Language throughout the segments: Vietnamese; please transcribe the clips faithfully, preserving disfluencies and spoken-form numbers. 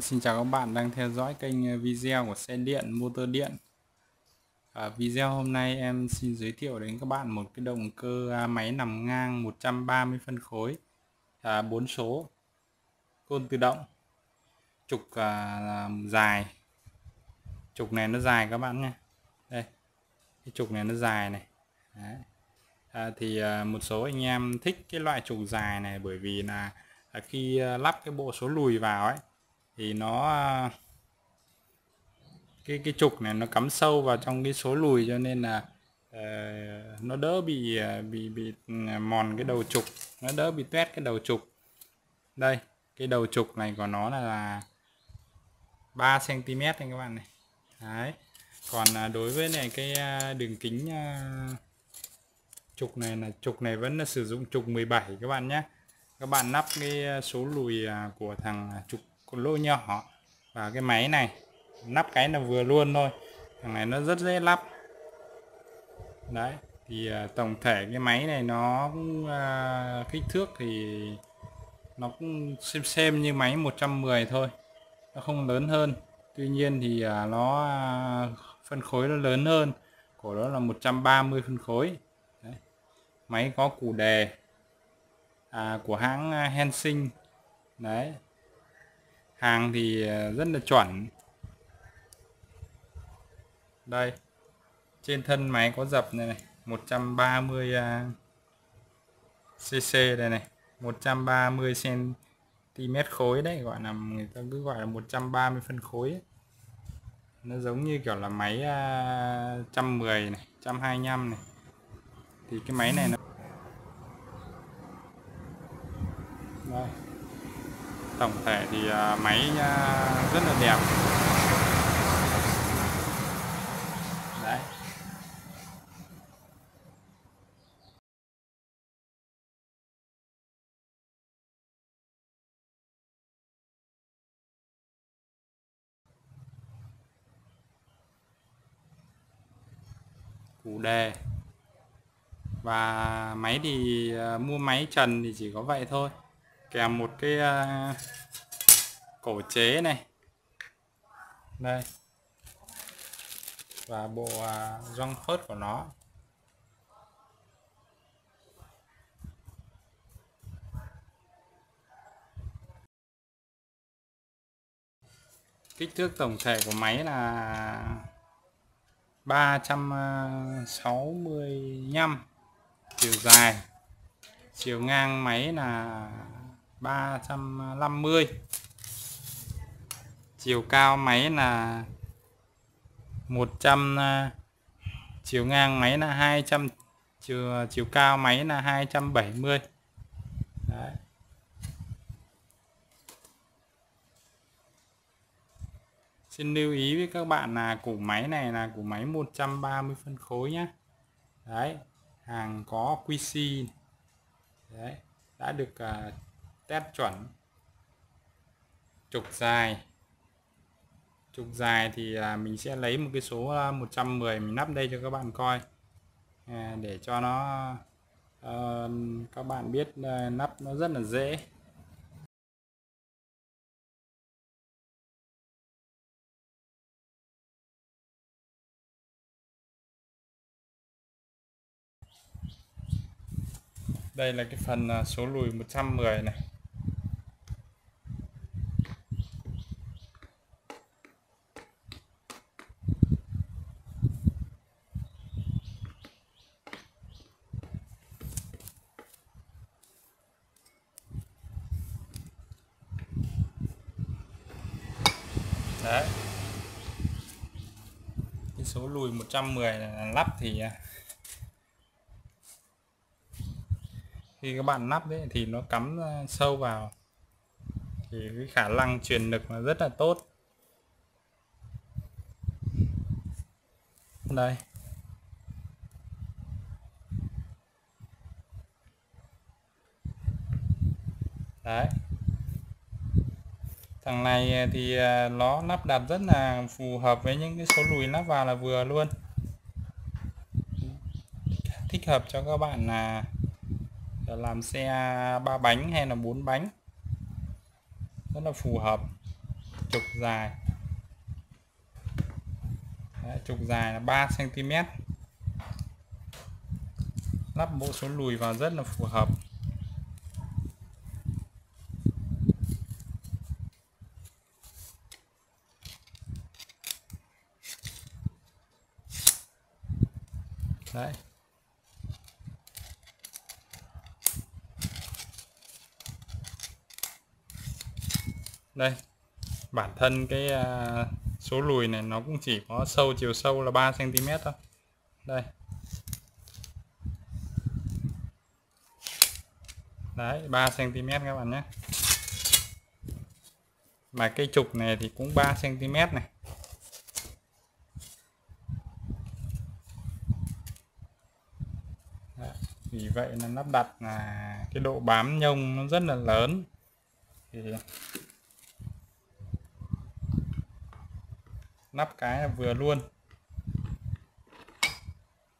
Xin chào các bạn đang theo dõi kênh video của xe điện, motor điện. À, video hôm nay em xin giới thiệu đến các bạn một cái động cơ máy nằm ngang một trăm ba mươi phân khối, à, bốn số, côn tự động, trục à, dài. Trục này nó dài các bạn nhé. Đây, cái trục này nó dài này. Đấy. À, thì à, một số anh em thích cái loại trục dài này bởi vì là à, khi à, lắp cái bộ số lùi vào ấy thì nó cái cái trục này nó cắm sâu vào trong cái số lùi, cho nên là uh, nó đỡ bị bị bị mòn cái đầu trục, nó đỡ bị tuét cái đầu trục. Đây, cái đầu trục này của nó là, là ba xăng ti mét anh các bạn này. Đấy. Còn uh, đối với này cái uh, đường kính uh, trục này là trục này vẫn là sử dụng trục mười bảy các bạn nhé. Các bạn lắp cái số lùi uh, của thằng trục lỗ nhỏ và cái máy này lắp cái là vừa luôn thôi, thằng này nó rất dễ lắp. Đấy, thì uh, tổng thể cái máy này nó uh, kích thước thì nó cũng xem xem như máy một trăm mười thôi, nó không lớn hơn. Tuy nhiên thì uh, nó uh, phân khối nó lớn hơn, của nó là một trăm ba mươi phân khối. Đấy. Máy có củ đề à, của hãng Hensink. Đấy, hàng thì rất là chuẩn. Đây, trên thân máy có dập này này, một trăm ba mươi xê xê đây này, một trăm ba mươi xăng ti mét khối đấy, gọi là người ta cứ gọi là một trăm ba mươi phân khối ấy. Nó giống như kiểu là máy một trăm mười này, một trăm hai mươi lăm này. Thì cái máy này nó đây. Tổng thể thì máy rất là đẹp. Đấy. Củ đề. Và máy thì mua máy trần thì chỉ có vậy thôi, kèm một cái uh, cổ chế này đây và bộ uh, gioăng khớt của nó. Kích thước tổng thể của máy là ba trăm sáu mươi lăm, chiều dài chiều ngang máy là ba trăm năm mươi, chiều cao máy là một trăm, chiều ngang máy là hai trăm, chiều, chiều cao máy là hai trăm bảy mươi. Đấy. Xin lưu ý với các bạn là củ máy này là củ máy một trăm ba mươi phân khối nhé. Đấy, hàng có quy xê. Đấy, đã được uh, test chuẩn. Trục dài, trục dài thì uh, mình sẽ lấy một cái số uh, một trăm mười mình lắp đây cho các bạn coi, uh, để cho nó uh, các bạn biết uh, lắp nó rất là dễ. Đây là cái phần số lùi một trăm mười này. Đấy. Cái số lùi một trăm mười là lắp thì khi các bạn lắp đấy thì nó cắm sâu vào thì cái khả năng truyền lực là rất là tốt. Đây, đấy, thằng này thì nó lắp đặt rất là phù hợp với những cái số lùi lắp vào là vừa luôn, thích hợp cho các bạn là làm xe ba bánh hay là bốn bánh, rất là phù hợp. trục dài. Đấy, trục dài là ba xăng ti mét. Lắp bộ số lùi vào rất là phù hợp. Đấy. Đây, bản thân cái số lùi này nó cũng chỉ có sâu, chiều sâu là ba xăng ti mét thôi. Đây. Đấy, ba xăng ti mét các bạn nhé. Mà cái trục này thì cũng ba xăng ti mét này. Đấy, vì vậy là lắp đặt là cái độ bám nhông nó rất là lớn. Thì nắp cái là vừa luôn.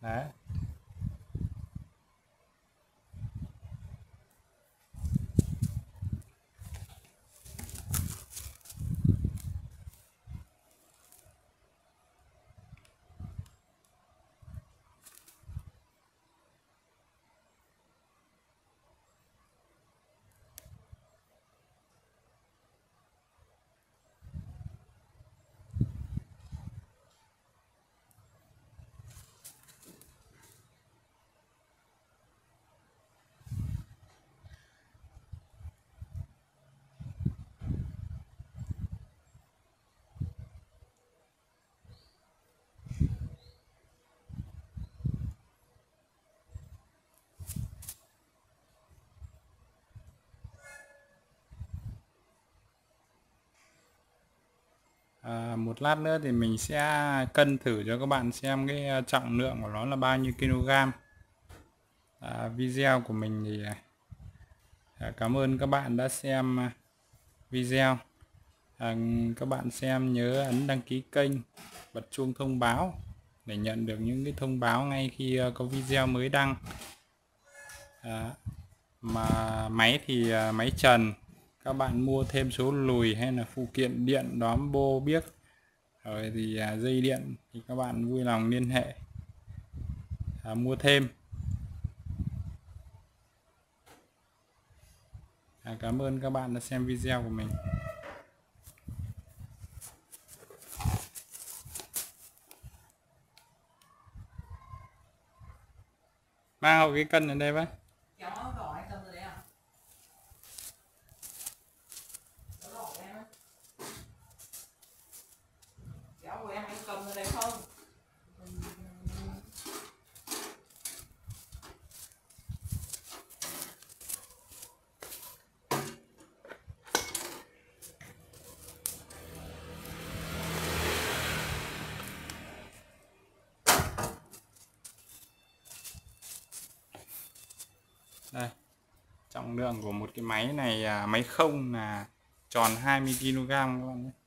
Đấy. À, một lát nữa thì mình sẽ cân thử cho các bạn xem cái trọng lượng của nó là bao nhiêu kg. À, video của mình thì à, cảm ơn các bạn đã xem video. À, các bạn xem nhớ ấn đăng ký kênh, bật chuông thông báo để nhận được những cái thông báo ngay khi có video mới đăng. À, mà máy thì à, máy trần. Các bạn mua thêm số lùi hay là phụ kiện điện, đóm, bô, biếc, rồi thì dây điện thì các bạn vui lòng liên hệ à, mua thêm. À, cảm ơn các bạn đã xem video của mình. Mang hậu cái cân ở đây với. Đây, trọng lượng của một cái máy này, máy không là tròn hai mươi ki lô gam các bạn nhé.